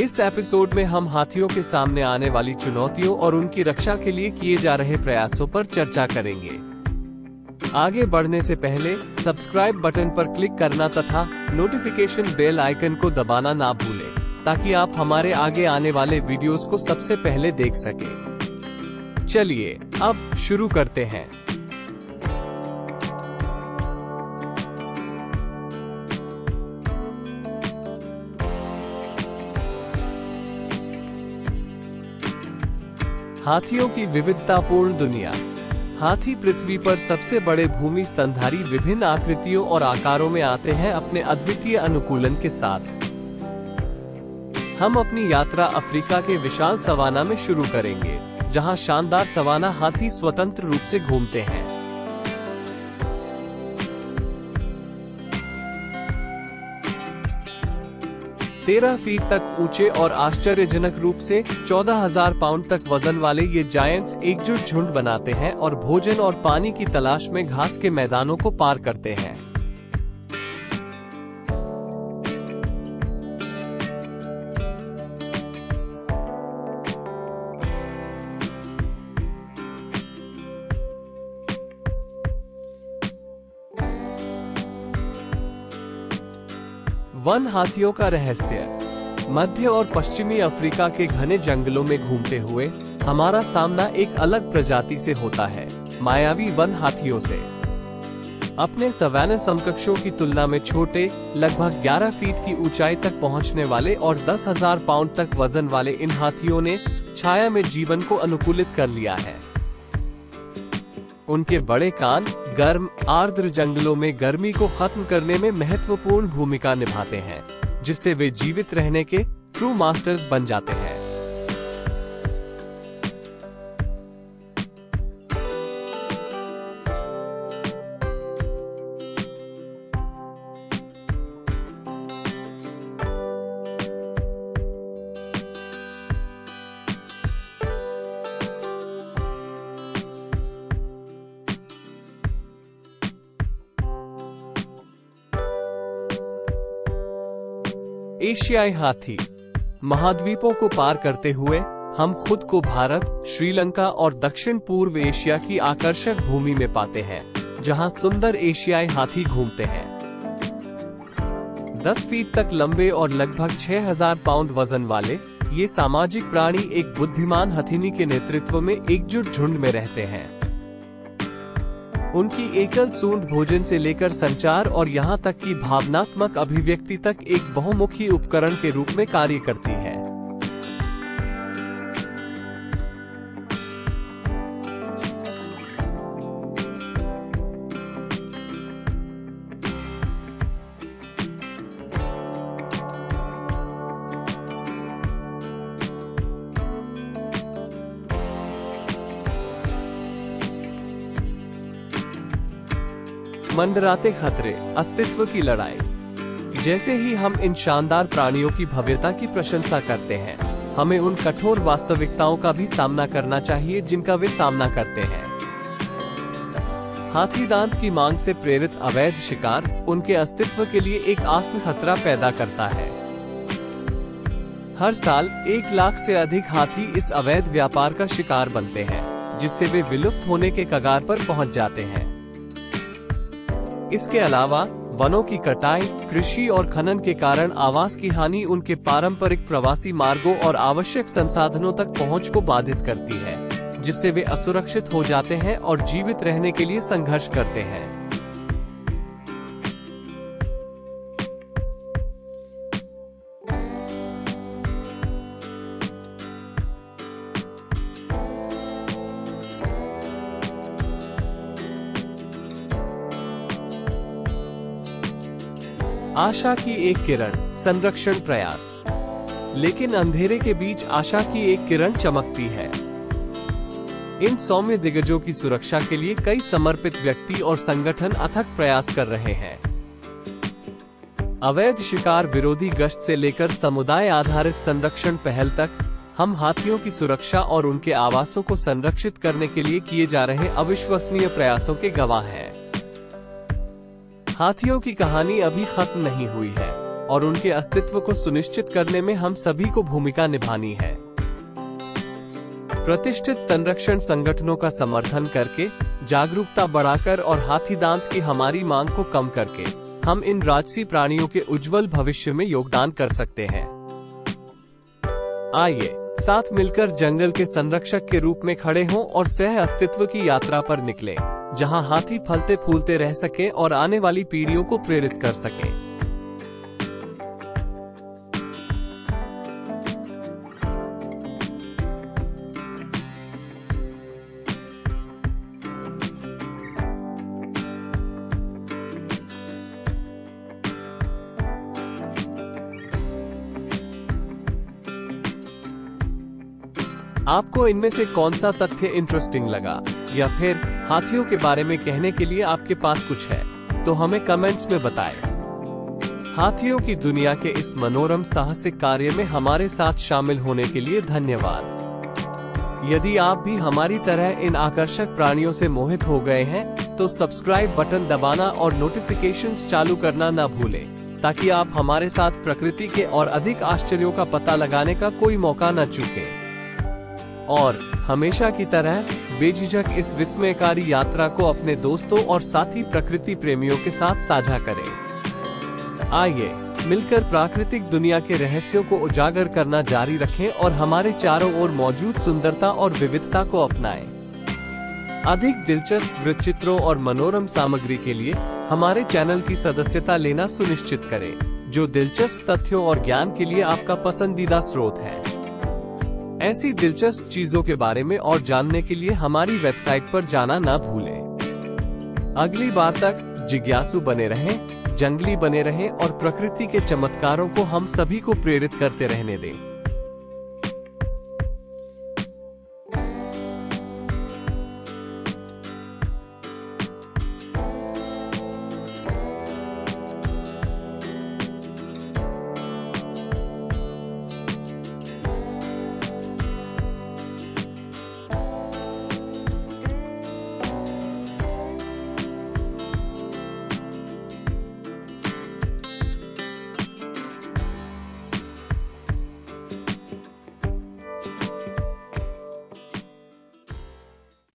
इस एपिसोड में हम हाथियों के सामने आने वाली चुनौतियों और उनकी रक्षा के लिए किए जा रहे प्रयासों पर चर्चा करेंगे। आगे बढ़ने से पहले सब्सक्राइब बटन पर क्लिक करना तथा नोटिफिकेशन बेल आइकन को दबाना ना भूलें, ताकि आप हमारे आगे आने वाले वीडियोस को सबसे पहले देख सकें। चलिए अब शुरू करते हैं। हाथियों की विविधतापूर्ण दुनिया। हाथी पृथ्वी पर सबसे बड़े भूमि स्तनधारी विभिन्न आकृतियों और आकारों में आते हैं अपने अद्वितीय अनुकूलन के साथ। हम अपनी यात्रा अफ्रीका के विशाल सवाना में शुरू करेंगे, जहां शानदार सवाना हाथी स्वतंत्र रूप से घूमते हैं। तेरह फीट तक ऊंचे और आश्चर्यजनक रूप से 14,000 पाउंड तक वजन वाले ये जायंट्स एकजुट झुंड बनाते हैं और भोजन और पानी की तलाश में घास के मैदानों को पार करते हैं। वन हाथियों का रहस्य। मध्य और पश्चिमी अफ्रीका के घने जंगलों में घूमते हुए हमारा सामना एक अलग प्रजाति से होता है, मायावी वन हाथियों से। अपने सवाना समकक्षों की तुलना में छोटे, लगभग 11 फीट की ऊंचाई तक पहुंचने वाले और 10,000 पाउंड तक वजन वाले इन हाथियों ने छाया में जीवन को अनुकूलित कर लिया है। उनके बड़े कान गर्म आर्द्र जंगलों में गर्मी को खत्म करने में महत्वपूर्ण भूमिका निभाते हैं, जिससे वे जीवित रहने के ट्रू मास्टर्स बन जाते हैं। एशियाई हाथी। महाद्वीपों को पार करते हुए हम खुद को भारत, श्रीलंका और दक्षिण पूर्व एशिया की आकर्षक भूमि में पाते हैं, जहां सुंदर एशियाई हाथी घूमते हैं। 10 फीट तक लंबे और लगभग 6,000 पाउंड वजन वाले ये सामाजिक प्राणी एक बुद्धिमान हथिनी के नेतृत्व में एकजुट झुंड में रहते हैं। उनकी एकल सूंड भोजन से लेकर संचार और यहाँ तक कि भावनात्मक अभिव्यक्ति तक एक बहुमुखी उपकरण के रूप में कार्य करती है। मंडराते खतरे, अस्तित्व की लड़ाई। जैसे ही हम इन शानदार प्राणियों की भव्यता की प्रशंसा करते हैं, हमें उन कठोर वास्तविकताओं का भी सामना करना चाहिए जिनका वे सामना करते हैं। हाथी दांत की मांग से प्रेरित अवैध शिकार उनके अस्तित्व के लिए एक आस्तीन खतरा पैदा करता है। हर साल 1 लाख से अधिक हाथी इस अवैध व्यापार का शिकार बनते हैं, जिससे वे विलुप्त होने के कगार पर पहुँच जाते हैं। इसके अलावा वनों की कटाई, कृषि और खनन के कारण आवास की हानि उनके पारंपरिक प्रवासी मार्गों और आवश्यक संसाधनों तक पहुंच को बाधित करती है, जिससे वे असुरक्षित हो जाते हैं और जीवित रहने के लिए संघर्ष करते हैं। आशा की एक किरण, संरक्षण प्रयास। लेकिन अंधेरे के बीच आशा की एक किरण चमकती है। इन सौम्य दिग्गजों की सुरक्षा के लिए कई समर्पित व्यक्ति और संगठन अथक प्रयास कर रहे हैं। अवैध शिकार विरोधी गश्त से लेकर समुदाय आधारित संरक्षण पहल तक, हम हाथियों की सुरक्षा और उनके आवासों को संरक्षित करने के लिए किए जा रहे अविश्वसनीय प्रयासों के गवाह हैं। हाथियों की कहानी अभी खत्म नहीं हुई है। और उनके अस्तित्व को सुनिश्चित करने में हम सभी को भूमिका निभानी है। प्रतिष्ठित संरक्षण संगठनों का समर्थन करके, जागरूकता बढ़ाकर और हाथी दांत की हमारी मांग को कम करके हम इन राजसी प्राणियों के उज्जवल भविष्य में योगदान कर सकते हैं। आइए साथ मिलकर जंगल के संरक्षक के रूप में खड़े हों और सह अस्तित्व की यात्रा पर निकलें, जहां हाथी फलते फूलते रह सके और आने वाली पीढ़ियों को प्रेरित कर सके। आपको इनमें से कौन सा तथ्य इंटरेस्टिंग लगा, या फिर हाथियों के बारे में कहने के लिए आपके पास कुछ है तो हमें कमेंट्स में बताएं। हाथियों की दुनिया के इस मनोरम साहसिक कार्य में हमारे साथ शामिल होने के लिए धन्यवाद। यदि आप भी हमारी तरह इन आकर्षक प्राणियों से मोहित हो गए हैं तो सब्सक्राइब बटन दबाना और नोटिफिकेशंस चालू करना न भूलें, ताकि आप हमारे साथ प्रकृति के और अधिक आश्चर्यों का पता लगाने का कोई मौका न चूकें। और हमेशा की तरह बेझिझक इस विस्मयकारी यात्रा को अपने दोस्तों और साथी प्रकृति प्रेमियों के साथ साझा करें। आइए मिलकर प्राकृतिक दुनिया के रहस्यों को उजागर करना जारी रखें और हमारे चारों ओर मौजूद सुंदरता और विविधता को अपनाएं। अधिक दिलचस्प वृत्तचित्रों और मनोरम सामग्री के लिए हमारे चैनल की सदस्यता लेना सुनिश्चित करें, जो दिलचस्प तथ्यों और ज्ञान के लिए आपका पसंदीदा स्रोत है। ऐसी दिलचस्प चीजों के बारे में और जानने के लिए हमारी वेबसाइट पर जाना ना भूलें। अगली बार तक जिज्ञासु बने रहें, जंगली बने रहें और प्रकृति के चमत्कारों को हम सभी को प्रेरित करते रहने दें।